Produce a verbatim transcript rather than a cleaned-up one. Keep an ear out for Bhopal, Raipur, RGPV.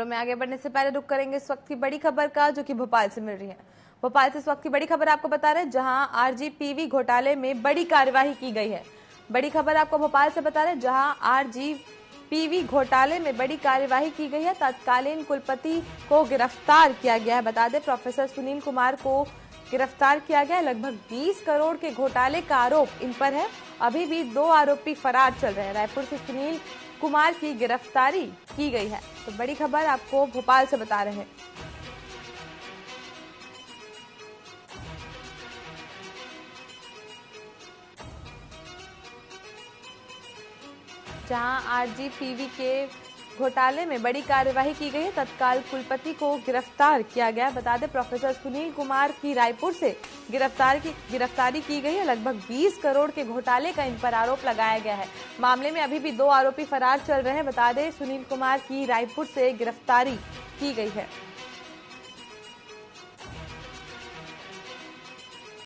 में आगे बढ़ने से पहले रुक करेंगे इस वक्त की बड़ी खबर का, जो कि भोपाल से मिल रही है। भोपाल से इस वक्त की बड़ी खबर आपको बता रहे हैं, जहां आरजीपीवी घोटाले में बड़ी कार्यवाही की गई है। बड़ी खबर आपको भोपाल से बता रहे हैं, जहां आरजीपीवी घोटाले में बड़ी कार्यवाही की गई है। तत्कालीन कुलपति को गिरफ्तार किया गया है। बता दें, प्रोफेसर सुनील कुमार को गिरफ्तार किया गया। लगभग बीस करोड़ के घोटाले का आरोप इन पर है। अभी भी दो आरोपी फरार चल रहे हैं। रायपुर से सुनील कुमार की गिरफ्तारी की गई है। तो बड़ी खबर आपको भोपाल से बता रहे हैं। जहां आरजीपीवी के घोटाले में बड़ी कार्यवाही की गई है। तत्काल कुलपति को गिरफ्तार किया गया। बता दें, प्रोफेसर सुनील कुमार की रायपुर से गिरफ्तार की गिरफ्तारी की गई है। लगभग बीस करोड़ के घोटाले का इन पर आरोप लगाया गया है। मामले में अभी भी दो आरोपी फरार चल रहे हैं। बता दें, सुनील कुमार की रायपुर से गिरफ्तारी की गई है।